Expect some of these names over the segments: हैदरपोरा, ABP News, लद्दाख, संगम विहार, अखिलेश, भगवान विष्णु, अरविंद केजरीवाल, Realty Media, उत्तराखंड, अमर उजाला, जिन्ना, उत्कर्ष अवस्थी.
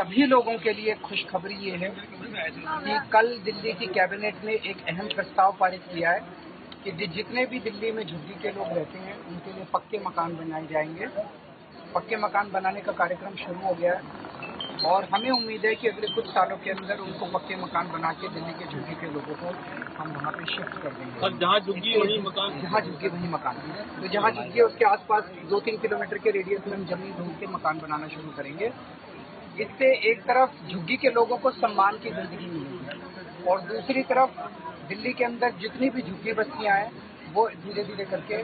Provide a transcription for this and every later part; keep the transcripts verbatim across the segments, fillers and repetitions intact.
सभी लोगों के लिए खुशखबरी ये है कि कल दिल्ली की कैबिनेट ने एक अहम प्रस्ताव पारित किया है कि जितने भी दिल्ली में झुग्गी के लोग रहते हैं उनके लिए पक्के मकान बनाए जाएंगे। पक्के मकान बनाने का कार्यक्रम शुरू हो गया है और हमें उम्मीद है कि अगले कुछ सालों के अंदर उनको पक्के मकान बना के दिल्ली के झुग्गी के लोगों को हम वहाँ पे शिफ्ट कर देंगे। और जहाँ झुग्गी वही मकान, जहाँ झुग्गी वही मकान, तो जहाँ झुग्गी है उसके आसपास दो तीन किलोमीटर के रेडियस में हम जमीन ढूंढ के मकान बनाना शुरू करेंगे। इससे एक तरफ झुग्गी के लोगों को सम्मान की जिंदगी मिलेगी और दूसरी तरफ दिल्ली के अंदर जितनी भी झुग्गी बस्तियां हैं वो धीरे धीरे करके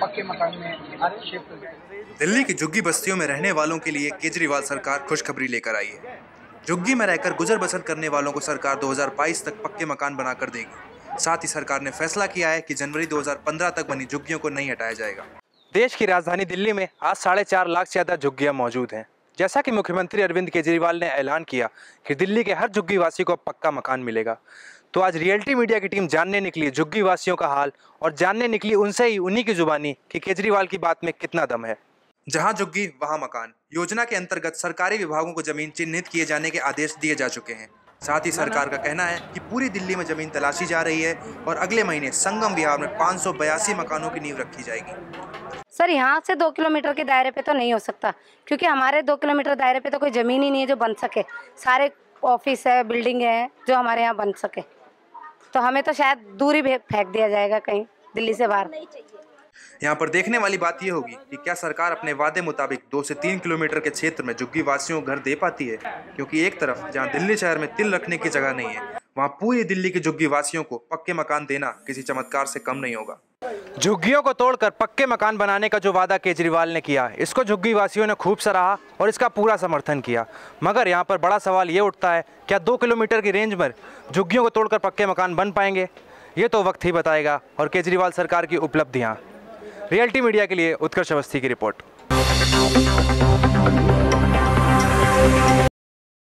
पक्के मकान में शिफ्ट हो जाएंगी। दिल्ली की झुग्गी बस्तियों में रहने वालों के लिए केजरीवाल सरकार खुशखबरी लेकर आई है। झुग्गी में रहकर गुजर बसर करने वालों को सरकार दो हज़ार बाईस तक पक्के मकान बनाकर देगी। साथ ही सरकार ने फैसला किया है कि जनवरी दो हज़ार पंद्रह तक बनी झुग्गियों को नहीं हटाया जाएगा। देश की राजधानी दिल्ली में आज साढ़े चार लाख से ज्यादा झुग्गियाँ मौजूद हैं। जैसा कि मुख्यमंत्री अरविंद केजरीवाल ने ऐलान किया कि दिल्ली के हर झुग्गी वासी को पक्का मकान मिलेगा, तो आज रियल्टी मीडिया की टीम जानने निकली झुग्गी वासियों का हाल और जानने निकली उनसे ही उन्हीं की जुबानी कि केजरीवाल की बात में कितना दम है। जहां झुग्गी वहां मकान योजना के अंतर्गत सरकारी विभागों को जमीन चिन्हित किए जाने के आदेश दिए जा चुके हैं। साथ ही सरकार का कहना है कि पूरी दिल्ली में जमीन तलाशी जा रही है और अगले महीने संगम विहार में पाँच सौ बयासी मकानों की नींव रखी जाएगी। सर, यहाँ से दो किलोमीटर के दायरे पे तो नहीं हो सकता, क्योंकि हमारे दो किलोमीटर दायरे पे तो कोई जमीन ही नहीं है जो बन सके। सारे ऑफिस है, बिल्डिंग है जो हमारे यहाँ बन सके, तो हमें तो शायद दूरी फेंक दिया जाएगा कहीं दिल्ली से बाहर। यहाँ पर देखने वाली बात ये होगी कि क्या सरकार अपने वादे मुताबिक दो से तीन किलोमीटर के क्षेत्र में झुग्गी वासियों को घर दे पाती है, क्योंकि एक तरफ जहाँ दिल्ली शहर में तिल रखने की जगह नहीं है वहाँ पूरी दिल्ली के झुग्गी वासियों को पक्के मकान देना किसी चमत्कार से कम नहीं होगा। झुग्गियों को तोड़कर पक्के मकान बनाने का जो वादा केजरीवाल ने किया, इसको झुग्गी वासियों ने खूब सराहा और इसका पूरा समर्थन किया। मगर यहाँ पर बड़ा सवाल ये उठता है, क्या दो किलोमीटर की रेंज में झुग्गियों को तोड़कर पक्के मकान बन पाएंगे? ये तो वक्त ही बताएगा और केजरीवाल सरकार की उपलब्धियाँ। रियल्टी मीडिया के लिए उत्कर्ष अवस्थी की रिपोर्ट।